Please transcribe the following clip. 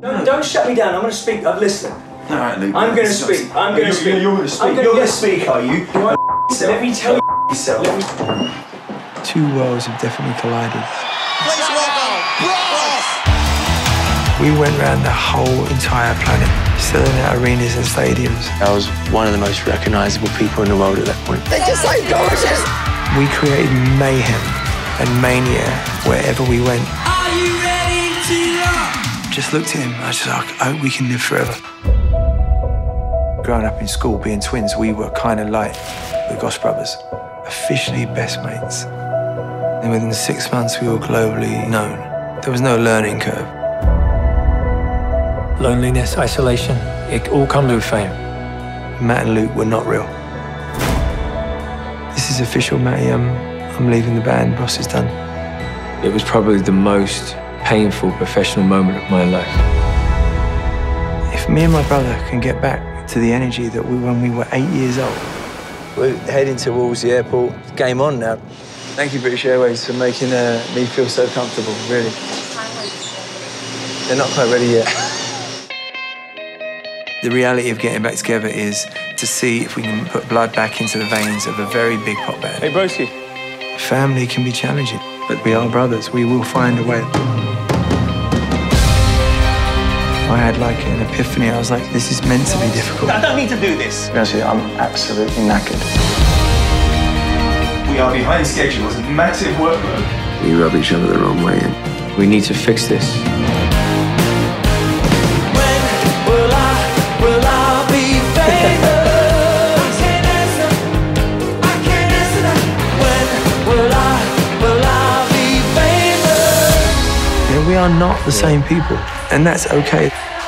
Don't shut me down. I'm going to speak. I've listened. All right, Luke. I'm going to speak. I'm going to speak. You're going to speak. You're going to speak, are you? Let me tell you yourself. Two worlds have definitely collided. Please welcome Ross. We went round the whole entire planet, selling out arenas and stadiums. I was one of the most recognisable people in the world at that point. They're just so gorgeous. We created mayhem and mania wherever we went. Are you ready to rock? Just looked at him. I was just like, I hope we can live forever. Growing up in school, being twins, we were kind of like the Goss brothers, officially best mates. And within 6 months, we were globally known. There was no learning curve. Loneliness, isolation, it all comes with fame. Matt and Luke were not real. This is official, Matty. I'm leaving the band. Boss is done. It was probably the most painful professional moment of my life. If me and my brother can get back to the energy that we when we were 8 years old, we're heading towards the airport. Game on now. Thank you, British Airways, for making me feel so comfortable, really. They're not quite ready yet. The reality of getting back together is to see if we can put blood back into the veins of a very big pop band. Hey, Brosie. Family can be challenging, but we are brothers. We will find a way. I had like an epiphany. I was like, this is meant to be difficult. I don't need to do this. Honestly, I'm absolutely knackered. We are behind schedule. It's a massive workload. We rub each other the wrong way in. We need to fix this. When will I be famous? I can't answer. I can't answer that. When will I be famous? You know, we are not the same people, and that's okay.